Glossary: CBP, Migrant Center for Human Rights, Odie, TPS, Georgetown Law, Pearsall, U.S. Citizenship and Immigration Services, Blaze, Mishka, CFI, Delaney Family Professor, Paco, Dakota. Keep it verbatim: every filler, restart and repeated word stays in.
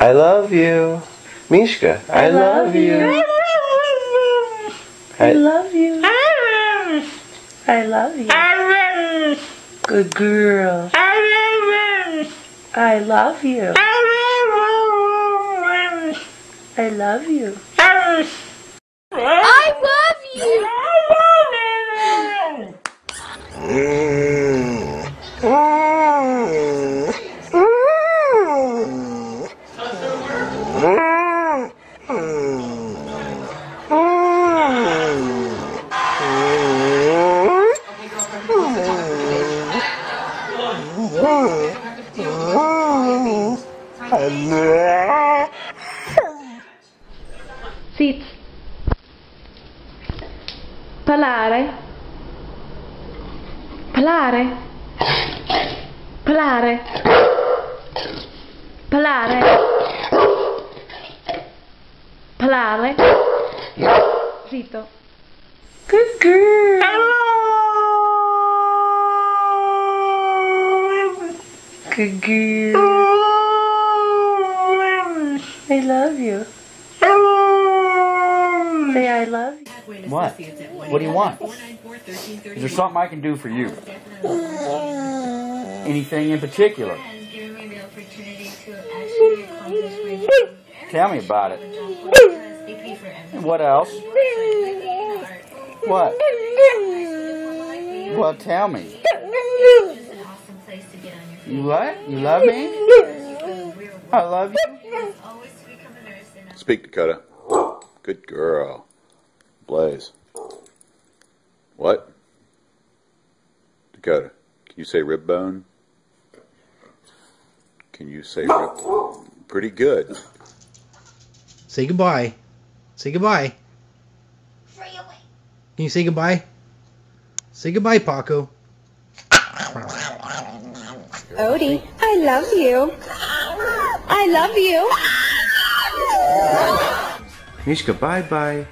I love you. Mishka, I, I love, love you. you. I love you. I love you. Good girl. I love you. I love you. I love you. Sit. Parlare. Parlare. Parlare. Parlare. Parlare. Zitto. Good girl. Good girl. I love you. Say I love you. What? What do you want? Is there something I can do for you? Anything in particular? Tell me about it. What else? What? Well, tell me. You what? You love me? I love you. Speak, Dakota. Good girl. Blaze. What? Dakota, can you say rib bone? Can you say rib bone? Pretty good. Say goodbye. Say goodbye. Really? Can you say goodbye? Say goodbye, Paco. Odie, I love you. I love you. Mishka, bye-bye.